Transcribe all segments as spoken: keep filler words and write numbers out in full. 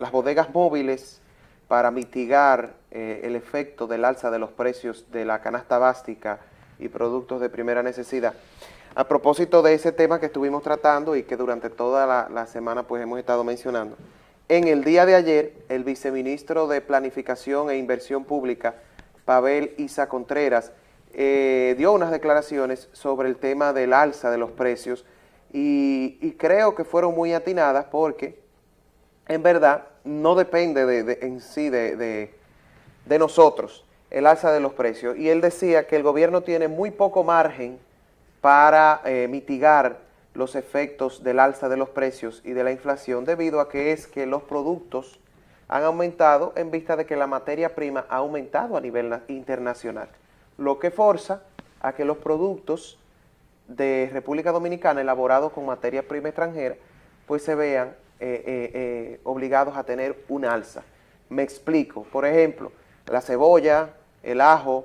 las bodegas móviles para mitigar eh, el efecto del alza de los precios de la canasta básica y productos de primera necesidad. A propósito de ese tema que estuvimos tratando y que durante toda la, la semana pues hemos estado mencionando, en el día de ayer el viceministro de Planificación e Inversión Pública, Pavel Isa Contreras, eh, dio unas declaraciones sobre el tema del alza de los precios y, y creo que fueron muy atinadas porque en verdad no depende de, de, en sí de, de, de nosotros el alza de los precios, y él decía que el gobierno tiene muy poco margen para eh, mitigar los efectos del alza de los precios y de la inflación, debido a que es que los productos han aumentado en vista de que la materia prima ha aumentado a nivel internacional, lo que forza a que los productos de República Dominicana elaborados con materia prima extranjera pues se vean eh, eh, eh, obligados a tener un alza. Me explico, por ejemplo, la cebolla, el ajo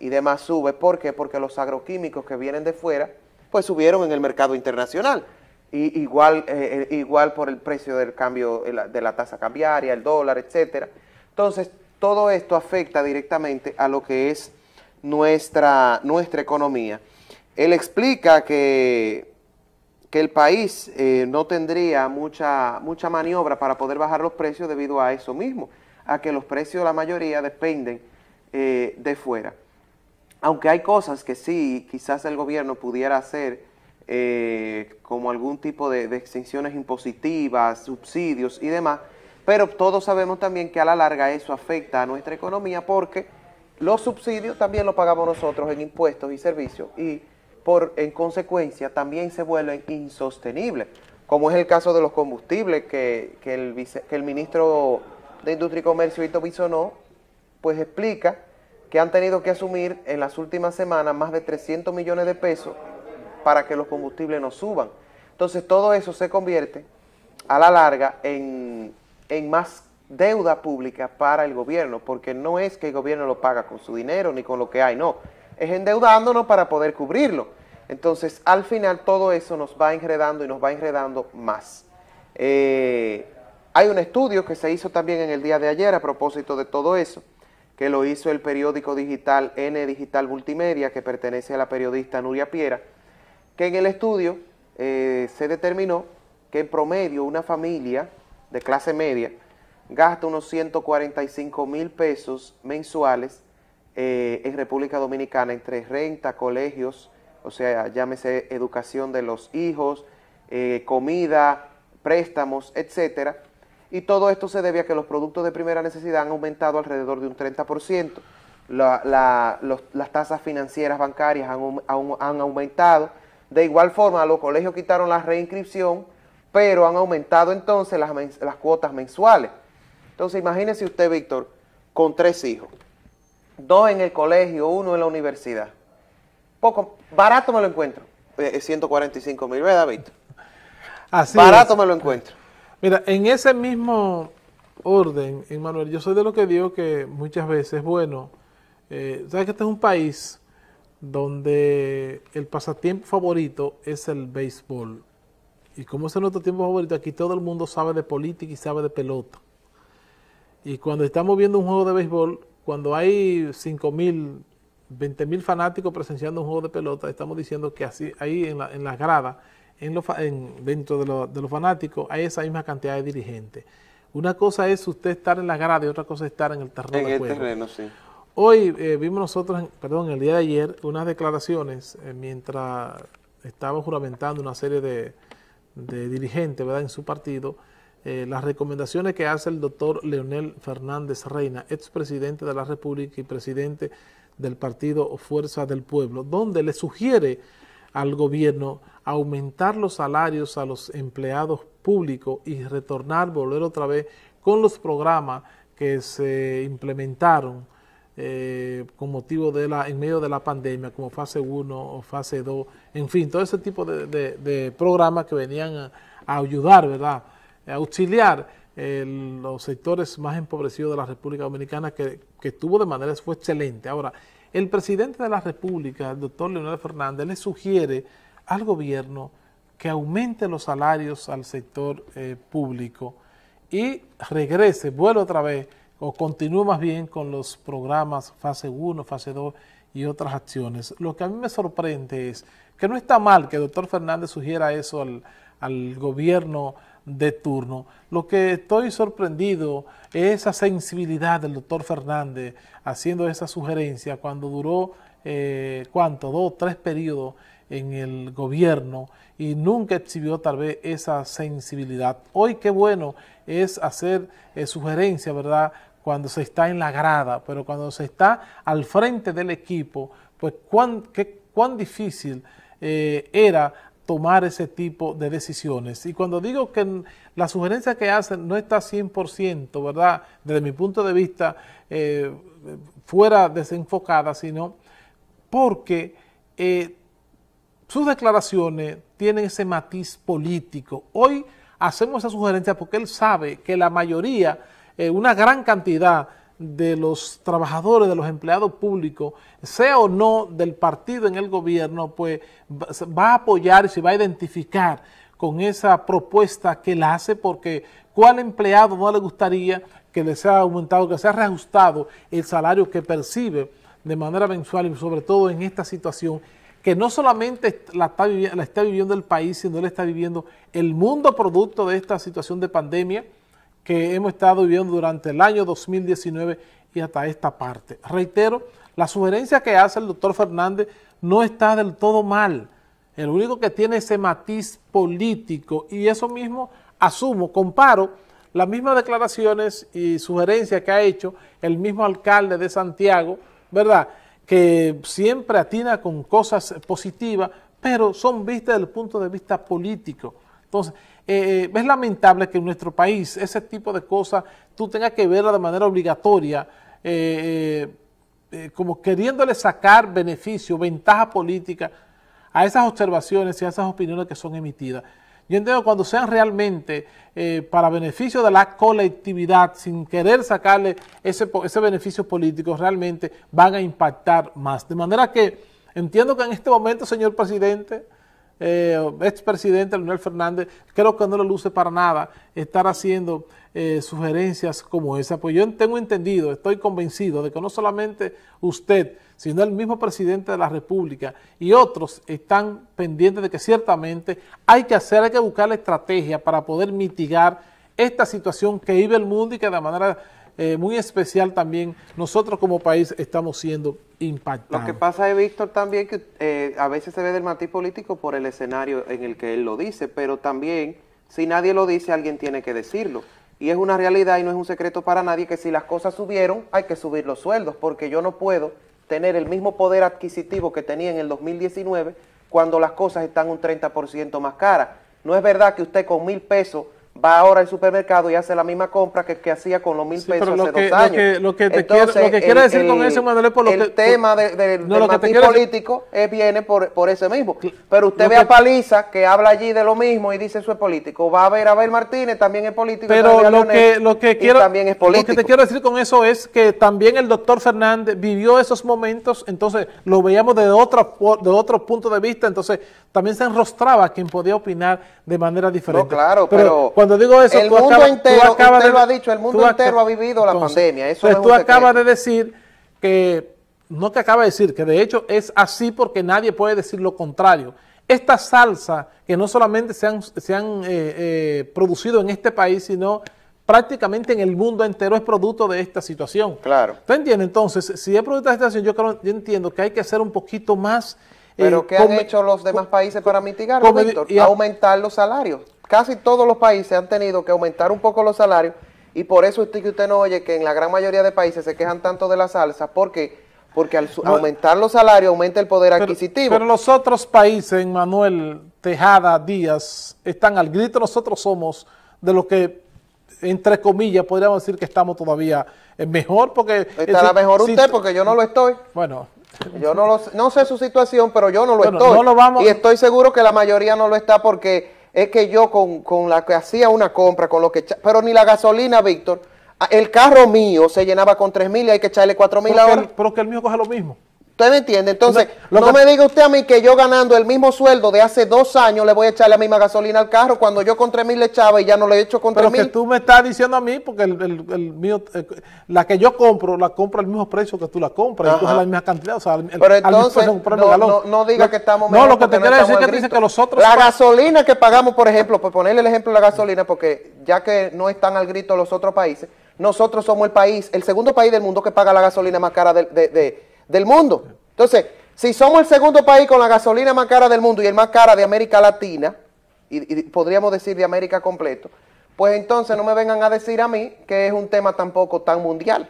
y demás sube. ¿Por qué? Porque los agroquímicos que vienen de fuera pues subieron en el mercado internacional. Y igual, eh, igual por el precio del cambio, de la tasa cambiaria, el dólar, etcétera. Entonces, todo esto afecta directamente a lo que es nuestra, nuestra economía. Él explica que, que el país eh, no tendría mucha, mucha maniobra para poder bajar los precios debido a eso mismo, a que los precios, la mayoría, dependen eh, de fuera. Aunque hay cosas que sí, quizás el gobierno pudiera hacer, eh, como algún tipo de, de exenciones impositivas, subsidios y demás, pero todos sabemos también que a la larga eso afecta a nuestra economía, porque los subsidios también los pagamos nosotros en impuestos y servicios, y por en consecuencia también se vuelven insostenibles, como es el caso de los combustibles que, que, el, vice, que el ministro de Industria y Comercio, Ito Bisonó, pues explica que han tenido que asumir en las últimas semanas más de trescientos millones de pesos para que los combustibles no suban. Entonces todo eso se convierte a la larga en, en más deuda pública para el gobierno, porque no es que el gobierno lo paga con su dinero ni con lo que hay, no, es endeudándonos para poder cubrirlo. Entonces al final todo eso nos va enredando y nos va enredando más. Eh, hay un estudio que se hizo también en el día de ayer a propósito de todo eso, que lo hizo el periódico digital N Digital Multimedia, que pertenece a la periodista Nuria Piera, que en el estudio eh, se determinó que en promedio una familia de clase media gasta unos ciento cuarenta y cinco mil pesos mensuales eh, en República Dominicana entre renta, colegios, o sea, llámese educación de los hijos, eh, comida, préstamos, etcétera. Y todo esto se debe a que los productos de primera necesidad han aumentado alrededor de un treinta por ciento. La, la, los, las tasas financieras bancarias han, han, han aumentado. De igual forma, los colegios quitaron la reinscripción, pero han aumentado entonces las, las cuotas mensuales. Entonces, imagínese usted, Víctor, con tres hijos. Dos en el colegio, uno en la universidad. Poco, barato me lo encuentro. Eh, ciento cuarenta y cinco mil, ¿verdad, Víctor? Así barato es. Me lo encuentro. Mira, en ese mismo orden, Emmanuel, yo soy de lo que digo que muchas veces, bueno, eh, sabes que este es un país donde el pasatiempo favorito es el béisbol. Y como es nuestro tiempo favorito, aquí todo el mundo sabe de política y sabe de pelota. Y cuando estamos viendo un juego de béisbol, cuando hay cinco mil, veinte mil fanáticos presenciando un juego de pelota, estamos diciendo que así ahí en la, en las gradas, En lo, en, dentro de los de lo fanáticos hay esa misma cantidad de dirigentes. Una cosa es usted estar en la grada y otra cosa es estar en el terreno en de el juego. Terreno, sí. Hoy eh, vimos nosotros, en, perdón, el día de ayer, unas declaraciones eh, mientras estaba juramentando una serie de, de dirigentes, ¿verdad?, en su partido, eh, las recomendaciones que hace el doctor Leonel Fernández Reina, expresidente de la República y presidente del partido Fuerza del Pueblo, donde le sugiere al gobierno aumentar los salarios a los empleados públicos y retornar, volver otra vez con los programas que se implementaron eh, con motivo de la, en medio de la pandemia, como fase uno o fase dos, en fin, todo ese tipo de, de, de programas que venían a, a ayudar, ¿verdad?, a auxiliar eh, los sectores más empobrecidos de la República Dominicana, que, que estuvo de manera, fue excelente. Ahora, el presidente de la República, el doctor Leonel Fernández, le sugiere al gobierno que aumente los salarios al sector eh, público y regrese, vuelve otra vez, o continúe más bien con los programas fase uno, fase dos y otras acciones. Lo que a mí me sorprende es que no está mal que el doctor Fernández sugiera eso al, al gobierno de turno. Lo que estoy sorprendido es esa sensibilidad del doctor Fernández haciendo esa sugerencia cuando duró, eh, ¿cuánto? Dos, tres periodos en el gobierno y nunca exhibió tal vez esa sensibilidad. Hoy qué bueno es hacer eh, sugerencia, ¿verdad?, cuando se está en la grada, pero cuando se está al frente del equipo, pues cuán, qué, cuán difícil eh, era tomar ese tipo de decisiones. Y cuando digo que la sugerencia que hacen no está cien por ciento, ¿verdad?, desde mi punto de vista, eh, fuera desenfocada, sino porque eh, sus declaraciones tienen ese matiz político. Hoy hacemos esa sugerencia porque él sabe que la mayoría, eh, una gran cantidad de los trabajadores, de los empleados públicos, sea o no del partido en el gobierno, pues va a apoyar y se va a identificar con esa propuesta que él hace, porque ¿cuál empleado no le gustaría que le sea aumentado, que sea reajustado el salario que percibe de manera mensual, y sobre todo en esta situación que no solamente la está, la está viviendo el país, sino la está viviendo el mundo producto de esta situación de pandemia que hemos estado viviendo durante el año dos mil diecinueve y hasta esta parte? Reitero, la sugerencia que hace el doctor Fernández no está del todo mal. El único que tiene ese matiz político, y eso mismo asumo, comparo las mismas declaraciones y sugerencias que ha hecho el mismo alcalde de Santiago, ¿verdad?, que siempre atina con cosas positivas, pero son vistas desde el punto de vista político. Entonces, eh, es lamentable que en nuestro país ese tipo de cosas tú tengas que verla de manera obligatoria, eh, eh, como queriéndole sacar beneficio, ventaja política a esas observaciones y a esas opiniones que son emitidas. Yo entiendo cuando sean realmente eh, para beneficio de la colectividad, sin querer sacarle ese, ese beneficio político, realmente van a impactar más. De manera que entiendo que en este momento, señor presidente, eh, expresidente Leonel Fernández, creo que no le luce para nada estar haciendo eh, sugerencias como esa. Pues yo tengo entendido, estoy convencido de que no solamente usted, sino el mismo presidente de la República y otros están pendientes de que ciertamente hay que hacer, hay que buscar la estrategia para poder mitigar esta situación que vive el mundo y que de manera eh, muy especial también nosotros como país estamos siendo impactados. Lo que pasa es, Víctor, también que eh, a veces se ve del matiz político por el escenario en el que él lo dice, pero también si nadie lo dice, alguien tiene que decirlo. Y es una realidad y no es un secreto para nadie que si las cosas subieron, hay que subir los sueldos, porque yo no puedo tener el mismo poder adquisitivo que tenía en el dos mil diecinueve cuando las cosas están un treinta por ciento más caras. No es verdad que usted con mil pesos va ahora al supermercado y hace la misma compra que, que hacía con los mil pesos hace dos años. Lo que quiero decir con eso, Manuel, es por lo que... El tema de, de, no, del matiz político es, viene por, por ese mismo. Pero usted ve que, a Paliza, que habla allí de lo mismo y dice eso es político. Va a ver a Abel Martínez, también es político. Pero lo que, lo que quiero, también es político. Lo que te quiero decir con eso es que también el doctor Fernández vivió esos momentos, entonces lo veíamos de otro, de otro punto de vista, entonces también se enrostraba quien podía opinar de manera diferente. No, claro, pero... pero cuando digo eso, el tú mundo acaba, entero, tú acaba usted de, lo ha dicho, el mundo entero ha vivido la entonces, pandemia. Eso pues no es tú acabas de decir que, no te acaba de decir, que de hecho es así porque nadie puede decir lo contrario. Esta salsa que no solamente se han, se han eh, eh, producido en este país, sino prácticamente en el mundo entero es producto de esta situación. Claro. ¿Tú entiendes? Entonces, si es producto de esta situación, yo, creo, yo entiendo que hay que ser un poquito más... ¿Pero eh, qué han hecho los demás países para mitigarlo, Víctor? Y aumentar los salarios. Casi todos los países han tenido que aumentar un poco los salarios y por eso usted, que usted no oye que en la gran mayoría de países se quejan tanto de la salsa. ¿Por qué? Porque al no, aumentar los salarios aumenta el poder pero, adquisitivo. Pero los otros países, Manuel Tejada Díaz, están al grito. Nosotros somos de los que, entre comillas, podríamos decir que estamos todavía mejor. Porque estará si, mejor si, usted porque yo no lo estoy. Bueno... Yo no, lo, no sé su situación, pero yo no lo bueno, estoy. No lo vamos. Y estoy seguro que la mayoría no lo está porque es que yo con, con la que hacía una compra, con lo que pero ni la gasolina, Víctor, el carro mío se llenaba con tres mil y hay que echarle cuatro mil ahora. El, pero que el mío coge lo mismo. ¿Usted me entiende? Entonces, no, no me diga usted a mí que yo ganando el mismo sueldo de hace dos años le voy a echar la misma gasolina al carro cuando yo con tres mil le echaba y ya no le he hecho con tres mil. Pero que tú me estás diciendo a mí, porque el, el, el mío, eh, la que yo compro, la compro al mismo precio que tú la compras, ajá, y tú haces la misma cantidad, o sea, el, pero entonces, al mismo precio, no, galón. No, no diga lo, que estamos mejor. No, lo que te quiero no decir es que te dicen que los otros... La gasolina que pagamos, por ejemplo, por ponerle el ejemplo de la gasolina, porque ya que no están al grito los otros países, nosotros somos el país, el segundo país del mundo que paga la gasolina más cara de... de, de del mundo. Entonces, si somos el segundo país con la gasolina más cara del mundo y el más cara de América Latina, y, y podríamos decir de América completo, pues entonces no me vengan a decir a mí que es un tema tampoco tan mundial.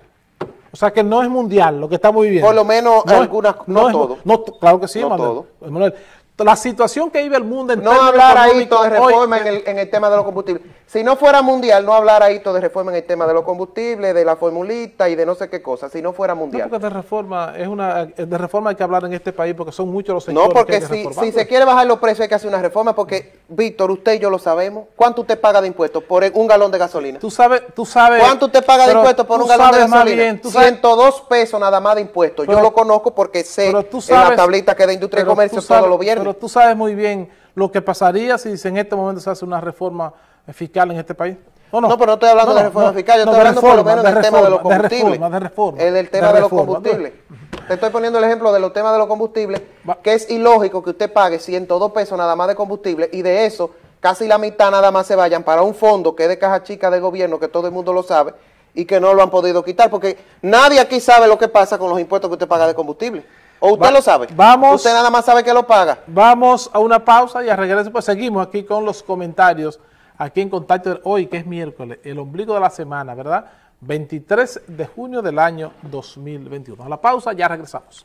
O sea, que no es mundial lo que estamos viviendo. Por lo menos no algunas, es, no, no es, todo. No, claro que sí, no Manuel, todo. Manuel, la situación que vive el mundo en no hablar a Ito de reforma hoy, en, el, en el tema de los combustibles. Si no fuera mundial, no hablar a Ito de reforma en el tema de los combustibles, de la formulita y de no sé qué cosa. Si no fuera mundial. No, porque de reforma es una de reforma hay que hablar en este país porque son muchos los sectores. No, porque que hay que si, si se quiere bajar los precios hay que hacer una reforma porque, Víctor, usted y yo lo sabemos. ¿Cuánto usted paga de impuestos por un galón de gasolina? Tú sabes, tú sabes. ¿Cuánto usted paga de impuestos por un galón de gasolina? Bien, ciento dos pesos nada más de impuestos. Pero, yo lo conozco porque sé tú sabes, en la tablita que de Industria y Comercio todos los viernes. Pero tú sabes muy bien lo que pasaría si en este momento se hace una reforma fiscal en este país. No, no, no pero no estoy hablando no, de reforma no, fiscal, yo no, estoy hablando reforma, por lo menos de del reforma, tema de los combustibles. De reforma, de reforma, el del tema de, de los combustibles. Te estoy poniendo el ejemplo de los temas de los combustibles, que es ilógico que usted pague ciento dos pesos nada más de combustible y de eso casi la mitad nada más se vayan para un fondo que es de caja chica del gobierno, que todo el mundo lo sabe, y que no lo han podido quitar, porque nadie aquí sabe lo que pasa con los impuestos que usted paga de combustible. ¿O usted Va, lo sabe? Vamos, usted nada más sabe que lo paga. Vamos a una pausa y al regreso pues seguimos aquí con los comentarios, aquí en Contacto hoy, que es miércoles, el ombligo de la semana, ¿verdad? veintitrés de junio del año dos mil veintiuno. A la pausa, ya regresamos.